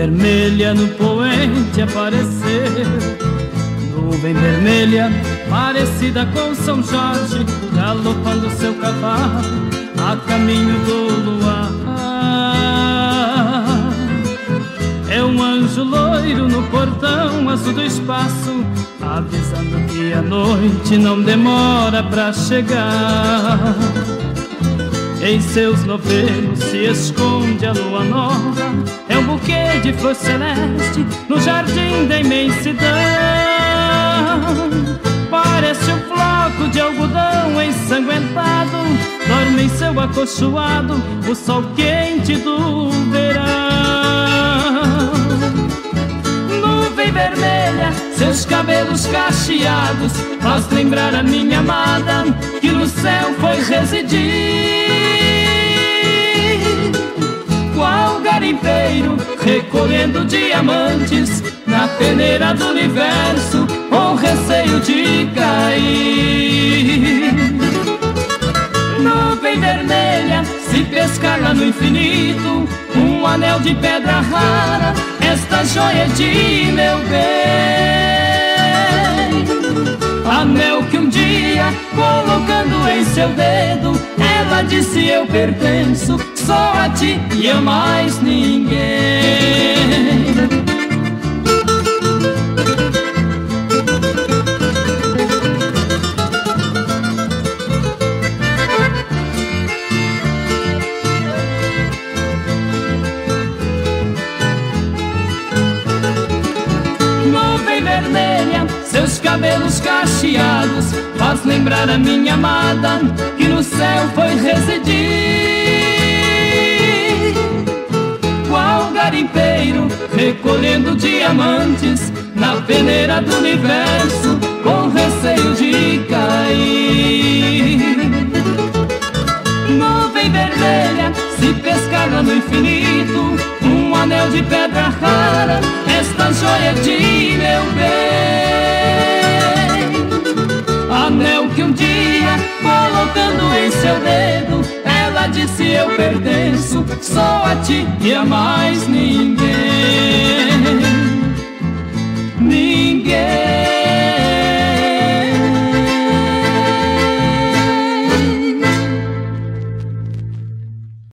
vermelha no poente aparecer. Nuvem vermelha, parecida com São Jorge, galopando seu cavalo a caminho do luar. É um anjo loiro no portão azul do espaço, avisando que a noite não demora pra chegar. Em seus novelos se esconde a lua nova, é um buquê de flor celeste no jardim da imensidão. Parece um floco de algodão ensanguentado, dorme em seu acolchoado o sol quente do verão. Nuvem vermelha, seus cabelos cacheados, faz lembrar a minha amada que no céu foi residir. Recolhendo diamantes na peneira do universo, com receio de cair. Nuvem vermelha, se pescar lá no infinito, um anel de pedra rara, esta joia de meu bem. Anel que um dia, colocando em seu dedo, ela disse: eu pertenço só a ti e a mais ninguém. Nuvem vermelha, seus cabelos cacheados, faz lembrar a minha amada que no céu foi residir. Qual garimpeiro recolhendo diamantes na peneira do universo, com receio de cair. Nuvem vermelha, se pescar lá no infinito, um anel de pedra rara, esta joia de meu bem. Anel que um dia, colocando em seu dedo, ela disse: eu pertenço só a ti e a mais ninguém.